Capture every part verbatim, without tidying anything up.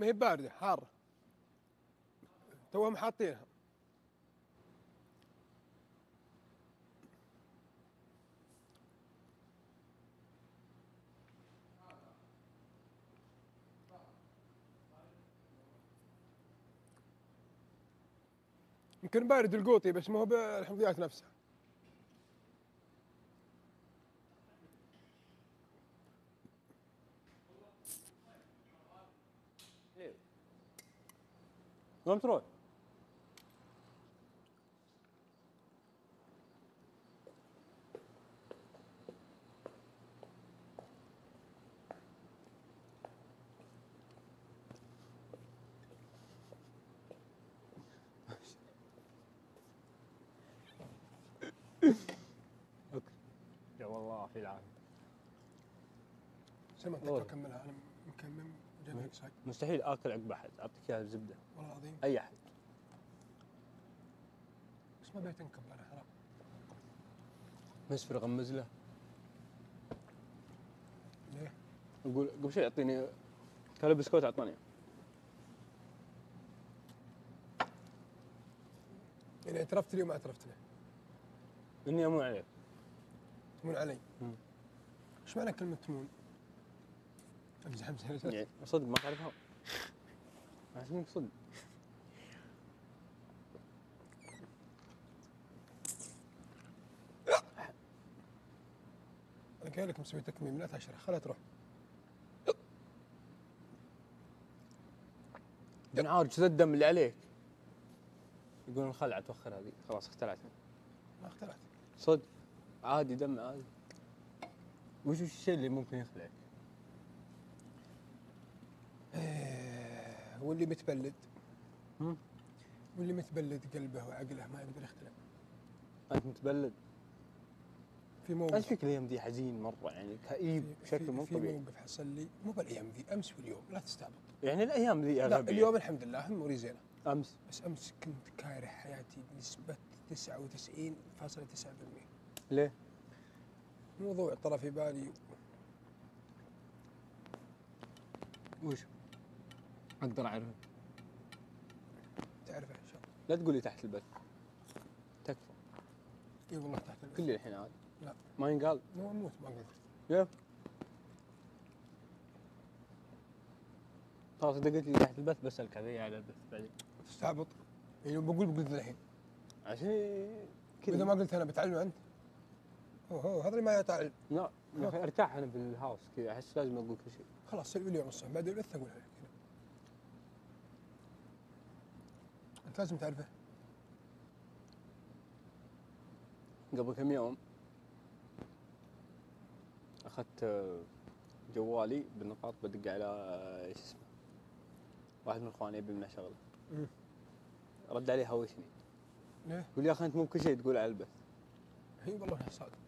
ما هي بارده حاره توهم حاطينها. يمكن بارد القوطي بس ما هو بالحمضيات نفسها. وين تروح؟ يا والله في العافيه. سمك اكملها انا مكمم جنبك ساك. مستحيل اكل عقب احد، اعطيك اياها بزبده. والله العظيم. اي احد. بس ما بيت نكمل انا حرام. مسفر غمز له. ليه؟ يقول قبل شوي اعطيني كان بسكوت اعطاني. يعني اعترفت لي وما اعترفت له. اني امون عليك. تمون علي؟ امم ايش معنى كلمة تمون؟ امزح امزح يعني صدق ما تعرفها؟ عشان صدق انا قايل لك مسوي تكميم لا تشرح خلها تروح بنعار كذا الدم اللي عليك يقولون الخلعة توخر هذه خلاص اختلعت ما اختلعت صدق عادي دم عادي وش الشيء اللي ممكن يخلعك؟ هو اللي متبلد هم؟ واللي متبلد قلبه وعقله ما يقدر يختلف انت متبلد؟ في موقف ايش فيك الايام ذي حزين مره يعني كئيب بشكل مو طبيعي في موقف حصل لي مو بالايام ذي امس واليوم لا تستعبط يعني الايام ذي اغلبها لا اليوم الحمد لله اموري زينه امس بس امس كنت كاره حياتي بنسبه تسعة وتسعين فاصلة تسعة بالمئة ليه؟ موضوع طرى في بالي وش؟ اقدر اعرفه تعرفه ان شاء الله لا تقول لي تحت البث تكفى اي والله تحت البث قل لي الحين عاد لا ما ينقال ما اموت ما قلت ليه؟ خلاص اذا قلت لي تحت البث بسالك عليه على البث بعدين تستعبط اي بقول بقول الحين عشان كذا اذا ما قلت انا بتعلم انت اوه هذا اللي ما يتعلم لا يا اخي ارتاح انا بالهاوس كذا احس لازم اقول كل شيء خلاص سلبي اليوم الصبح بعد البث اقول عليك انت لازم تعرفه قبل كم يوم اخذت جوالي بالنقاط بدق على ايش اسمه واحد من اخواني يبي منه شغله رد عليه هوشني ليه؟ يقول يا اخي انت مو بكل شيء تقول على البث اي والله انه صادق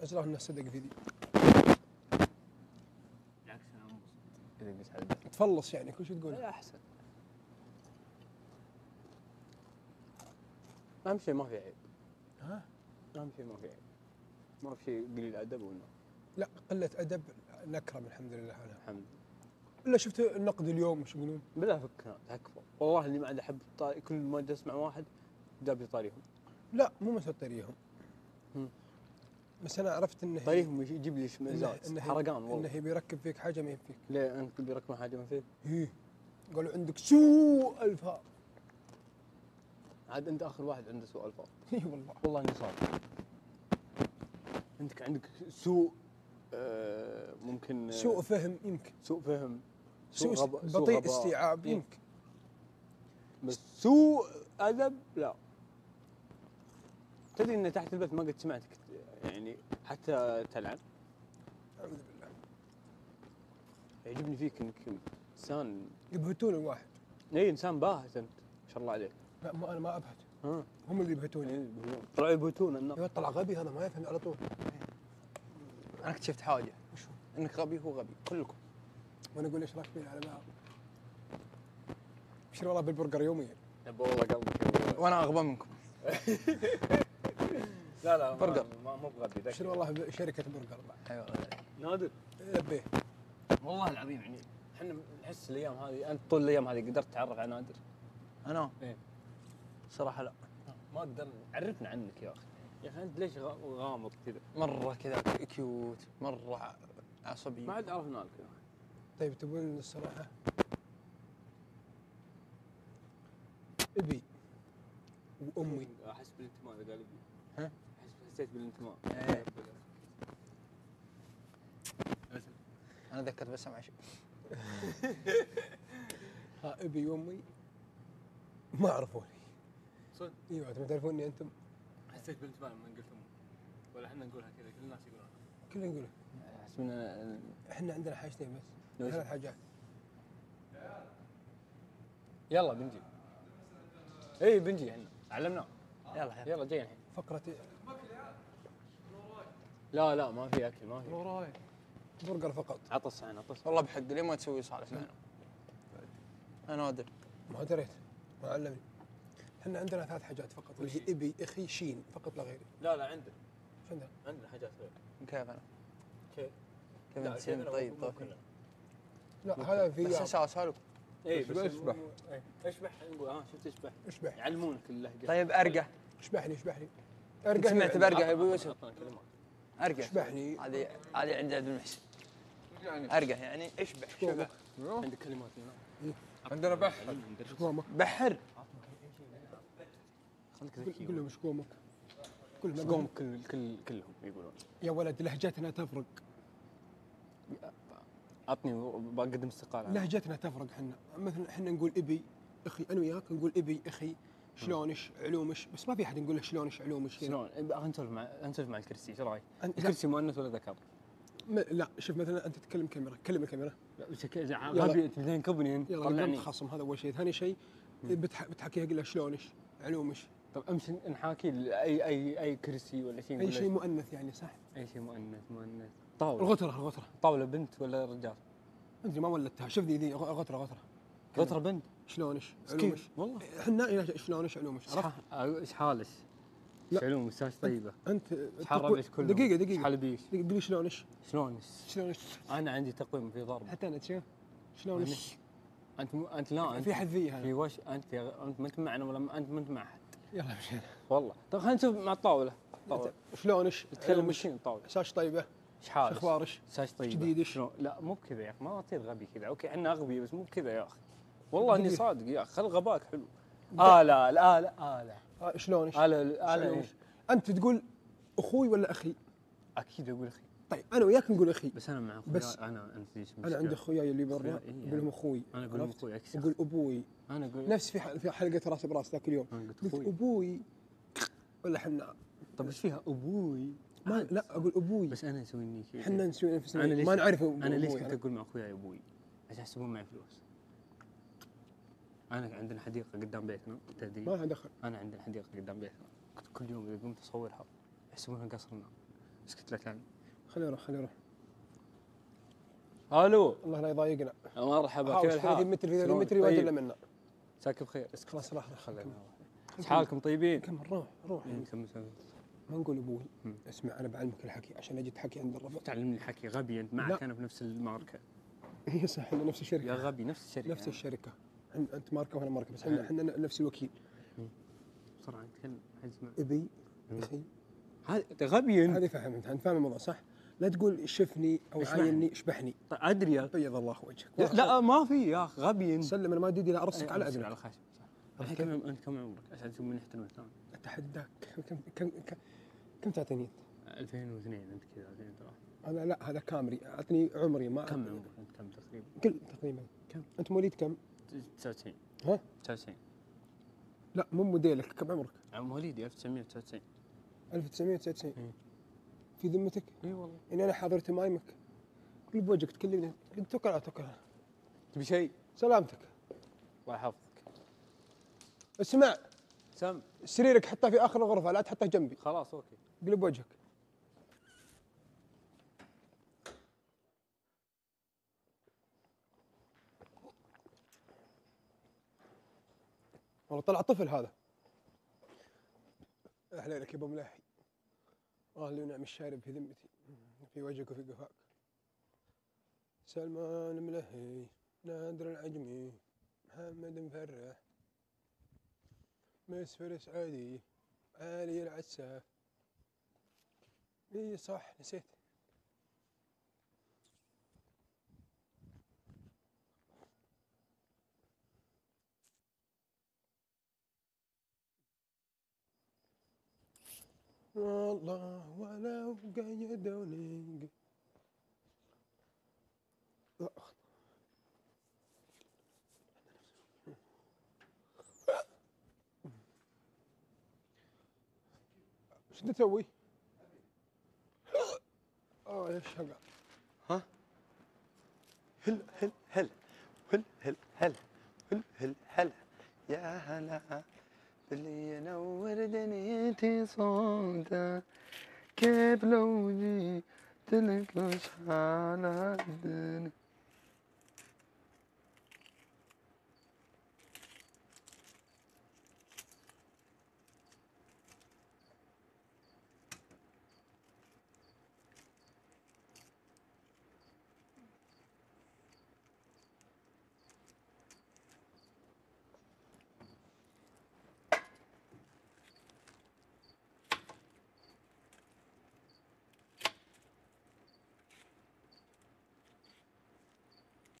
اجراه انه صدق في ذي بالعكس انا انبسط اذا قلت على البث تفلص يعني كل شيء تقول لا احسن اهم شيء ما في عيب ها؟ اهم شيء ما في عيب ما في شيء قليل ادب ولا لا قلة ادب نكرم الحمد لله عنها الحمد لله الا شفت النقد اليوم وش يقولون؟ بالله فكنا تكفى والله اني ما عاد احب الطاري كل ما اسمع واحد جاب لي طاريهم لا مو مثل طاريهم بس انا عرفت انه طاريهم يجيب لي شمئزات حرقان والله انه يبي يركب فيك حاجه ما هي فيك ليه انت بيركبون حاجه ما فيك؟ ايه قالوا عندك سوء الفاظ عاد انت اخر واحد عنده سوء الفاظ اي والله والله اني صادق انت عندك سوء آه ممكن سوء فهم يمكن سوء فهم سوء, سوء غب... بطيء غب... استيعاب يمكن بس سوء ادب لا تدري ان تحت البث ما قد سمعتك يعني حتى تلعن اعوذ بالله يعجبني فيك انك انسان يبهتون الواحد اي انسان باهت انت ما شاء الله عليك لا ما انا ما ابهت ها. هم اللي يبهتوني طلعوا يبهتون طلع غبي هذا ما يفهم على طول انا اكتشفت حاجه وشو انك غبي هو غبي كلكم وانا اقول ايش راكبين على بعض اشتري والله بالبرجر يوميا يبا والله قلبك وانا اغبى منكم لا لا برجر مو بغبي اشتري والله شركه برجر اي والله نادر لبيه والله العظيم يعني احنا نحس الايام هذه، انت طول الايام هذه قدرت تتعرف على نادر؟ انا؟ ايه صراحه لا ما اقدر. عرفنا عنك يا اخي، يا اخي انت ليش غامض كذا؟ مره كذا كيوت، مره عصبي، ما عاد عرفنا لك يا اخي. طيب تبون الصراحه؟ ابي وامي. احس بالانتماء اذا قال ابي. ها؟ احس حسيت بالانتماء. ايه انا ذكرت بس مع شيء. ها ابي وامي ما عرفوني. صدق؟ ايوه انتم تعرفوني انتم؟ حسيت بالانتماء لما قلت امي. ولا احنا نقولها كذا، كل الناس يقولونها. كلنا نقولها. احس ان احنا عندنا حاجتين بس. ثلاث حاجات. يلا بنجي. اي بنجي احنا علمناه. يلا يلا جاي الحين. فقرة لا لا ما في اكل، ما في وراي برجر فقط. عطى الصحن، عطى الصحن. والله بحق ليه ما تسوي صالح معنا؟ انا نادر ما دريت، ما علمني. احنا عندنا ثلاث حاجات فقط اللي هي ابي، اخي، شين، فقط لا غير. لا لا عندنا عندنا عندنا حاجات غير. كيف انا؟ كيف؟ كيف انسين طيب طيب. لا هذا في بس اساسها اي بس اشبح اشبح نقول. ها شفت اشبح؟ اشبح يعلمونك اللهجه. طيب ارقه اشبحني اشبحني ارقه. سمعت برقه يا ابو يوسف؟ ارقه اشبحني. هذه هذه عند عبد المحسن يعني ارقه يعني اشبح. شبح عندك كلمات عندنا بحر. شكومك بحر. خليك ذكي قول لهم شكومك. شكومك كل كل كلهم يقولون يا ولد. لهجتنا تفرق. عطني بقدم استقاله. لهجتنا تفرق. احنا مثلا احنا نقول ابي اخي، انا وياك نقول ابي اخي شلونش علومش، بس ما في احد نقول له شلونش علومش. شلون؟ انسولف مع انسولف مع الكرسي، ايش رايك؟ الكرسي مؤنث ولا ذكر؟ لا شوف مثلا انت تتكلم كاميرا، كلم الكاميرا. غبي تبدين كبني طلعني خصم. هذا اول شيء. ثاني شيء بتحكيها قول لها شلونش علومش. طب امشي نحاكي اي اي اي كرسي ولا شيء، اي شيء مؤنث يعني صح؟ اي شيء مؤنث مؤنث. طاولة. الغترة الغترة. طاولة بنت ولا رجال؟ أدري ما ولدتها. شوف ذي ذي غترة غترة. غترة بنت. شلونش؟ علومش. والله احنا شلونش علومش. عرفت؟ ايش حالش؟ ايش علومش؟ ساش طيبة. انت تحربش كلهم. دقيقة دقيقة. حل بيش. دقيقة قولي شلونش. شلونش. شلونش. انا عندي تقويم في ضرب. حتى انا تشوف. شلونش. انت م... انت لا انت في حد ذي هذا. في وش انت في... انت ما انت معنا ولا انت ما انت مع احد. يلا مشينا. والله. طيب خلينا نشوف مع الطاولة. الطاولة. شلونش؟ نتكلم مشين الطاولة. ساش طيبة. ايش حالك؟ اخبارك؟ ساش طيبة؟ جديدش؟ لا مو بكذا يا اخي، ما اصير غبي كذا، اوكي احنا اغبياء بس مو بكذا يا اخي. والله اني صادق يا اخي، خل غباك حلو. آلا آلا آلا آلا شلونش؟ آلا آلا انت تقول اخوي ولا اخي؟ اكيد اقول اخي. طيب انا وياك نقول اخي. بس انا مع اخوياي انا انا انا عندي اخوياي اللي برا اقول لهم اخوي. انا اقول لهم اخوي اكثر. اقول ابوي. انا اقول نفس في حلقة راس براس ذاك اليوم. قلت ابوي ولا حنا. طيب ايش فيها ابوي؟ ما لا اقول ابوي بس انا اسوي اني كذا. احنا نسوي نفسنا ما نعرف ابوي. انا ليش كنت اقول مع اخوياي ابوي؟ عشان يحسبون معي فلوس. انا عندنا حديقه قدام بيتنا تدري. ما لها دخل. انا عندنا حديقه قدام بيتنا كنت كل يوم اذا قمت اصورها يحسبونها قصرنا. اسكت لك يعني. خليني اروح خليني اروح. الو الله لا يضايقنا. مرحبا كيف الحال؟ ثلاثين متر في ثلاثين متر يودلنا منا. ساك بخير. خلاص راح خلينا نروح. ايش حالكم طيبين؟ كمل روح روح. ما نقول ابوي. اسمع انا بعلمك الحكي عشان اجي تحكي عند الرفض. تعلمني الحكي غبي انت معك. لا. انا في نفس الماركه. اي صح احنا نفس الشركه. يا غبي نفس الشركه. نفس الشركه يعني. انت ماركه وانا ماركه بس احنا احنا نفس الوكيل. بسرعه تكلم حد يسمع. ابي اخي. هذا غبي انت. هذه فهمت انت فاهم الموضوع صح؟ لا تقول شفني او عايني اشبحني. طيب ادري بيض الله وجهك. لا, لا ما في يا اخي غبي انت. سلم انا ما ادري لا ارصك على اذنك. على خشم صح. انت كم عمرك عشان تشوف من يحترم الثاني؟ اتحداك كم كم كم تعطيني انت؟ ألفين واثنين انت كذا ألفين وثلاثة. انا لا هذا كامري. اعطني عمري ما. كم عمرك انت؟ كم تقريبا؟ كل تقريبا كم؟ انت مواليد كم؟ تسعة وتسعين. ها؟ تسعة وتسعين. لا مو موديلك كم عمرك؟ مواليدي ألف وتسعمية وتسعة وتسعين. ألف وتسعمية وتسعة وتسعين إيه؟ في ذمتك؟ اي والله. اني انا حضرت مايمك قول بوجهك تكلمني قلت توكل على توكل. تبي شيء؟ سلامتك الله يحفظك. اسمع سم سريرك حطه في اخر الغرفه لا تحطه جنبي. خلاص اوكي. قلب وجهك. والله طلع طفل هذا. اهلينك يا ابو ملاحي. اهلي ونعم الشارب في ذمتي في وجهك وفي قفاك. سلمان ملهي، نادر العجمي، محمد مفرح، مسفر سعودي، علي العساف. اي صح نسيت. والله ولو قيدوني لا أخطأ. ايش تسوي؟ اه يا شقا. ها؟ هل هل هل هل هل هل هل هل هل يا هلا اللي ينور دنيتي صوته كيف لو جيت لك وش حال الدنيا.